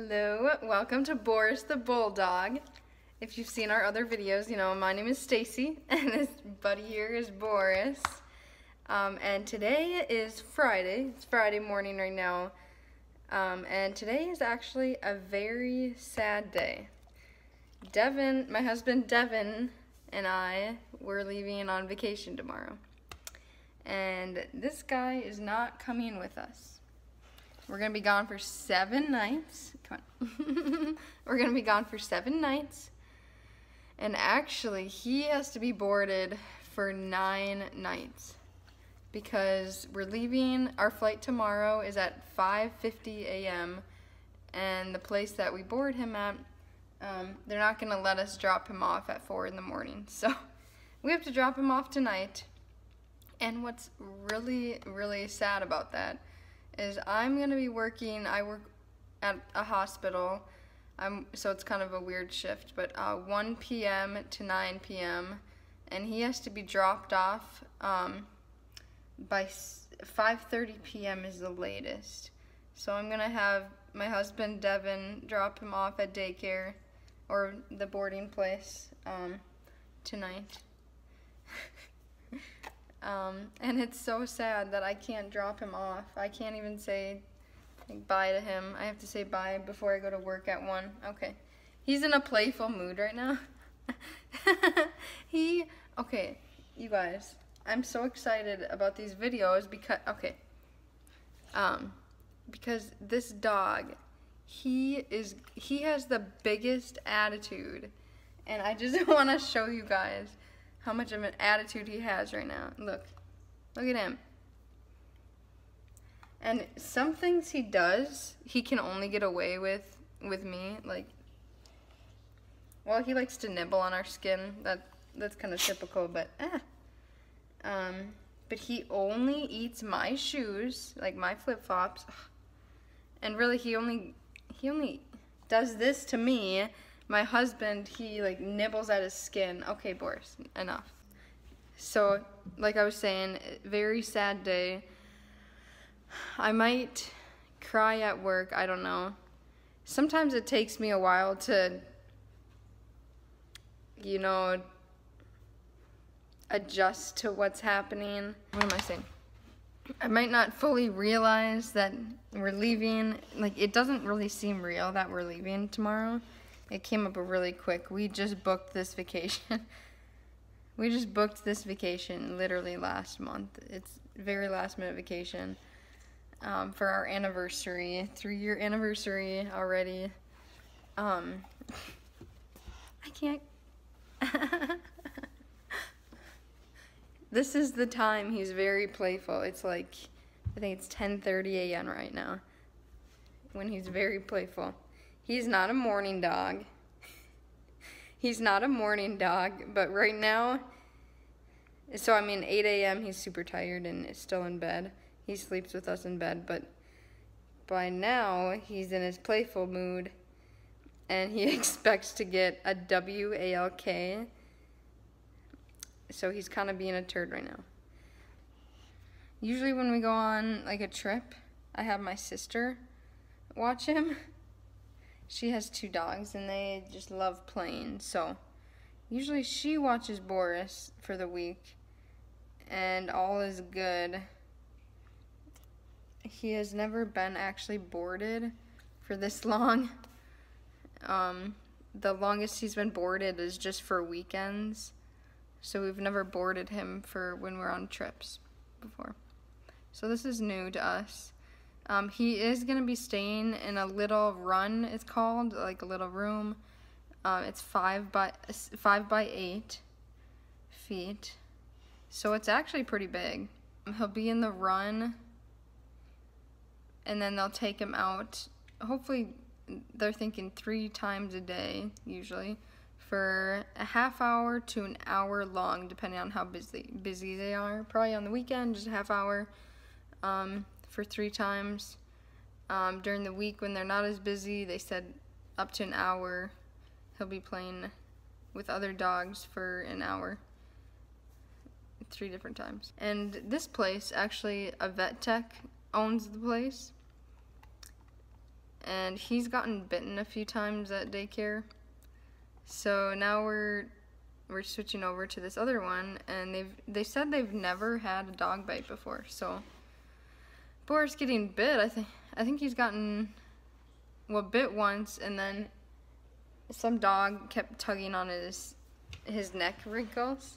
Hello, welcome to Boris the Bulldog. If you've seen our other videos, you know my name is Stacy and this buddy here is Boris. And today is Friday. It's Friday morning right now. And today is actually a very sad day. Devin, my husband Devin, and I were leaving on vacation tomorrow. And this guy is not coming with us. We're gonna be gone for 7 nights. Come on. We're gonna be gone for 7 nights. And actually, he has to be boarded for 9 nights because we're leaving. Our flight tomorrow is at 5:50 a.m. and the place that we board him at, they're not gonna let us drop him off at 4 in the morning. So we have to drop him off tonight. And what's really, really sad about that is I'm going to be working. I work at a hospital, so it's kind of a weird shift, but 1 p.m. to 9 p.m. and he has to be dropped off by 5:30 p.m. is the latest. So I'm going to have my husband Devin drop him off at daycare or the boarding place tonight. And it's so sad that I can't drop him off. I can't even say bye to him. I have to say bye before I go to work at 1. Okay. He's in a playful mood right now. Okay, you guys, I'm so excited about these videos because, because this dog, he has the biggest attitude. And I just want to show you guys how much of an attitude he has right now. Look at him. And some things he does, he can only get away with me. Like, well, he likes to nibble on our skin. That's kind of typical, but but he only eats my shoes, like my flip-flops. And really, he only does this to me. My husband, he like nibbles at his skin. Okay, Boris, enough. So, like I was saying, very sad day. I might cry at work, I don't know. Sometimes it takes me a while to, you know, adjust to what's happening. What am I saying? I might not fully realize that we're leaving. Like, it doesn't really seem real that we're leaving tomorrow. It came up really quick. We just booked this vacation. We just booked this vacation literally last month. It's very last minute vacation for our anniversary, 3-year anniversary already. I can't. This is the time he's very playful. It's like, I think it's 10:30 a.m. right now when he's very playful. He's not a morning dog. He's not a morning dog, but right now, so I mean 8 a.m. he's super tired and is still in bed. He sleeps with us in bed, but by now he's in his playful mood and he expects to get a W-A-L-K. So he's kind of being a turd right now. Usually when we go on like a trip, I have my sister watch him. She has 2 dogs and they just love playing, so usually she watches Boris for the week and all is good. He has never been actually boarded for this long. The longest he's been boarded is just for weekends, so we've never boarded him for when we're on trips before, so this is new to us. He is going to be staying in a little run, it's called, like a little room. It's 5 by 8 feet, so it's actually pretty big. He'll be in the run, and then they'll take him out. Hopefully, they're thinking 3 times a day, usually, for a half hour to an hour long, depending on how busy they are. Probably on the weekend, just a half hour. For 3 times. During the week when they're not as busy, they said up to an hour. He'll be playing with other dogs for an hour 3 different times. And this place, actually, a vet tech owns the place. and he's gotten bitten a few times at daycare. So now we're switching over to this other one, and they said they've never had a dog bite before. So Boar's getting bit. I think he's gotten, well, bit once, and then some dog kept tugging on his neck wrinkles.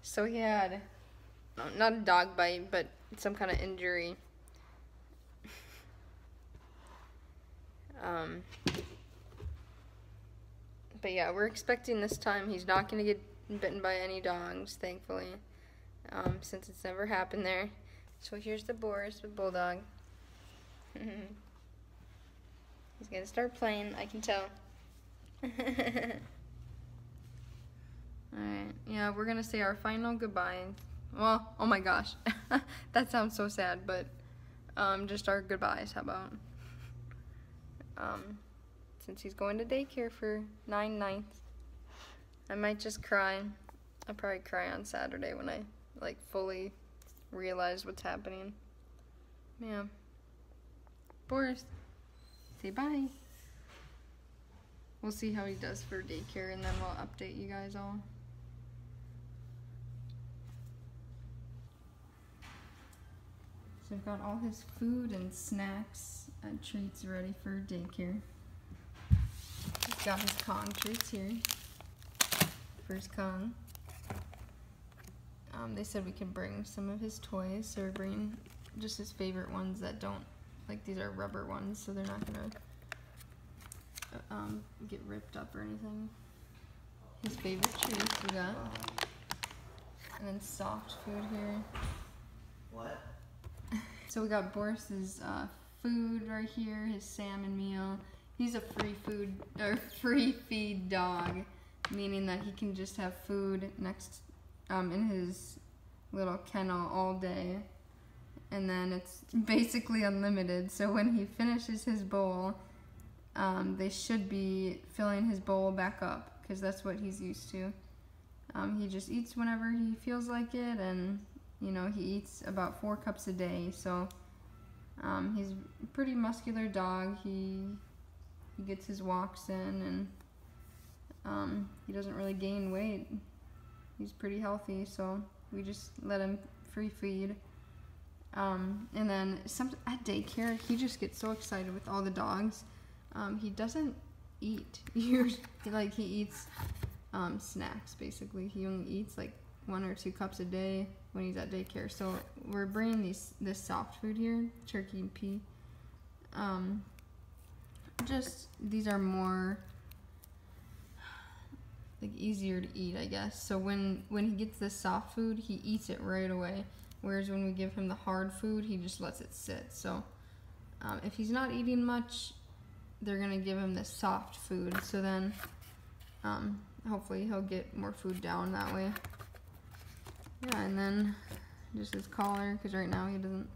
So he had, not a dog bite, but some kind of injury. But yeah, we're expecting this time he's not going to get bitten by any dogs, thankfully, since it's never happened there. So here's the Boar's, the bulldog. He's going to start playing, I can tell. Alright, yeah, we're going to say our final goodbye. Well, oh my gosh, that sounds so sad, but just our goodbyes, how about? Since he's going to daycare for 9/9, I might just cry. I'll probably cry on Saturday when I, like, fully realize what's happening. Yeah. Boris, say bye. We'll see how he does for daycare, and then we'll update you guys all. So I've got all his food and snacks and treats ready for daycare. He's got his Kong treats here. First Kong. They said we can bring some of his toys, so we're bringing just his favorite ones that don't, like, these are rubber ones, so they're not gonna get ripped up or anything. His favorite treats we got. And then soft food here. What? So we got Boris's food right here, his salmon meal. He's a free feed dog, meaning that he can just have food next in his little kennel all day, and then it's basically unlimited. So when he finishes his bowl, they should be filling his bowl back up, because that's what he's used to. He just eats whenever he feels like it, and you know, he eats about 4 cups a day, so he's a pretty muscular dog. He gets his walks in, and he doesn't really gain weight. He's pretty healthy, so we just let him free feed. And then at daycare, he just gets so excited with all the dogs. He doesn't eat. He eats snacks, basically. He only eats, like, 1 or 2 cups a day when he's at daycare. So we're bringing this soft food here, turkey and pea. Just, these are more, like, easier to eat, I guess. So when he gets this soft food, he eats it right away. Whereas when we give him the hard food, he just lets it sit. So if he's not eating much, they're gonna give him this soft food. So then hopefully he'll get more food down that way. Yeah, and then just his collar, because right now he doesn't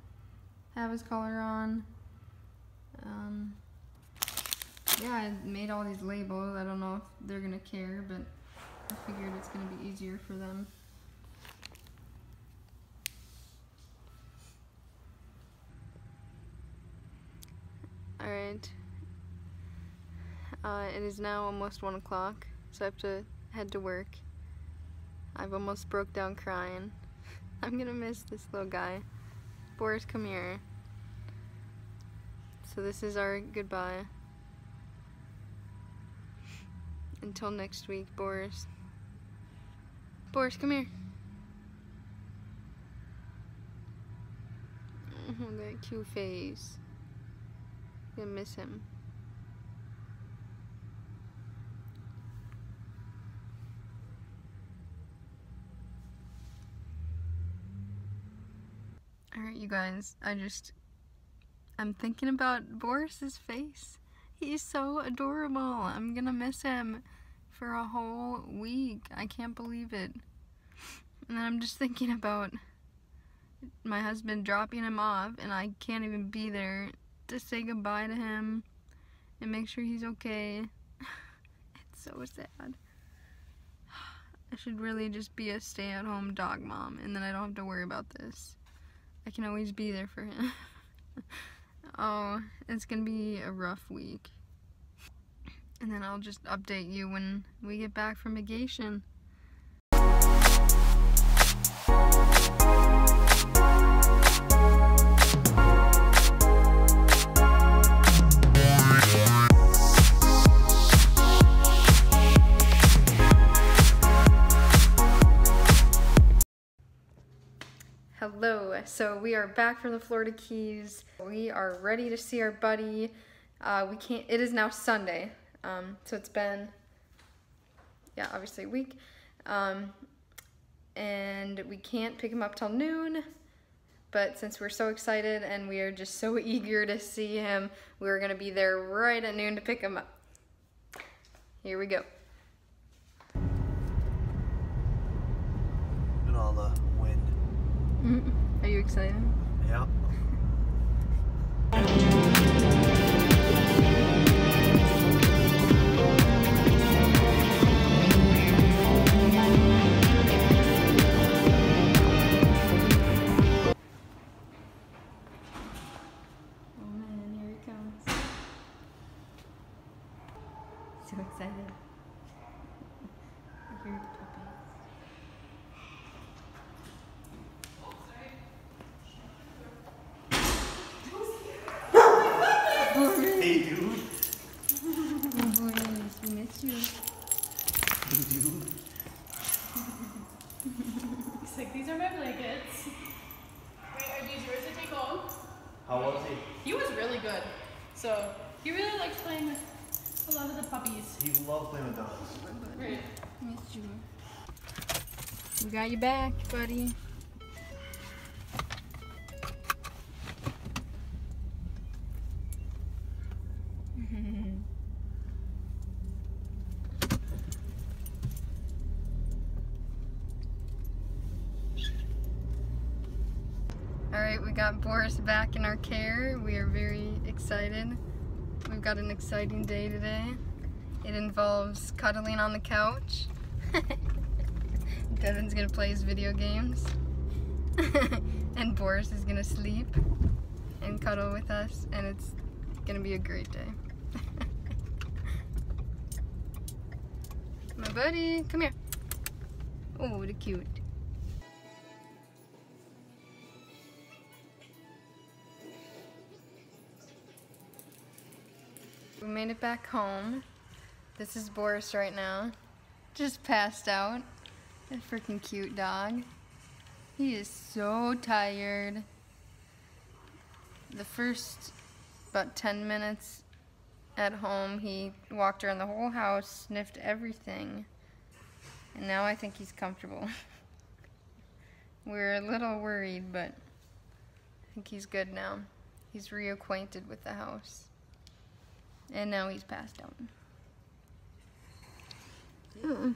have his collar on. Yeah, I made all these labels. I don't know if they're going to care, but I figured it's going to be easier for them. Alright. It is now almost 1 o'clock, so I have to head to work. I've almost broke down crying. I'm gonna miss this little guy. Boris, come here. So this is our goodbye. Until next week, Boris. Boris, come here. Oh, that cute face. I'm gonna miss him. Alright, you guys, I'm thinking about Boris's face. He's so adorable. I'm gonna miss him for a whole week. I can't believe it. And I'm just thinking about my husband dropping him off, and I can't even be there to say goodbye to him and make sure he's okay. It's so sad. I should really just be a stay-at-home dog mom, and then I don't have to worry about this. I can always be there for him. Oh, it's gonna be a rough week. And then I'll just update you when we get back from vacation. Hello, so we are back from the Florida Keys. We are ready to see our buddy. It is now Sunday, so it's been, yeah, obviously a week. And we can't pick him up till noon, but since we're so excited and we are just so eager to see him, we're gonna be there right at noon to pick him up. Here we go. And all the wind. Are you excited? Yeah. Oh man, here he comes. So excited. I hear the puppies. Hey, dude. Oh boy, we miss you. Hey, dude. He's like, these are my blankets. Wait, are these yours to take home? How was he? He was really good. So, he really liked playing with a lot of the puppies. He loved playing with dogs. Right. Miss you. We got you back, buddy. Alright, we got Boris back in our care. We are very excited. We've got an exciting day today. It involves cuddling on the couch. Devin's gonna play his video games. And Boris is gonna sleep and cuddle with us, and it's gonna be a great day. My buddy, come here. Oh, what a cute. We made it back home. This is Boris right now. Just passed out. A freaking cute dog. He is so tired. The first about 10 minutes at home, he walked around the whole house, sniffed everything, and now I think he's comfortable. We're a little worried, but I think he's good now. He's reacquainted with the house. And now he's passed out. I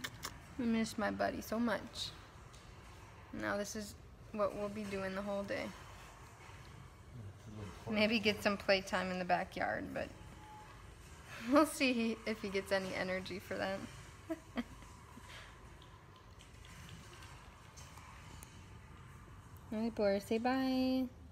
miss my buddy so much. Now this is what we'll be doing the whole day. Maybe get some playtime in the backyard, but we'll see if he gets any energy for that. Alright, Boris, say bye.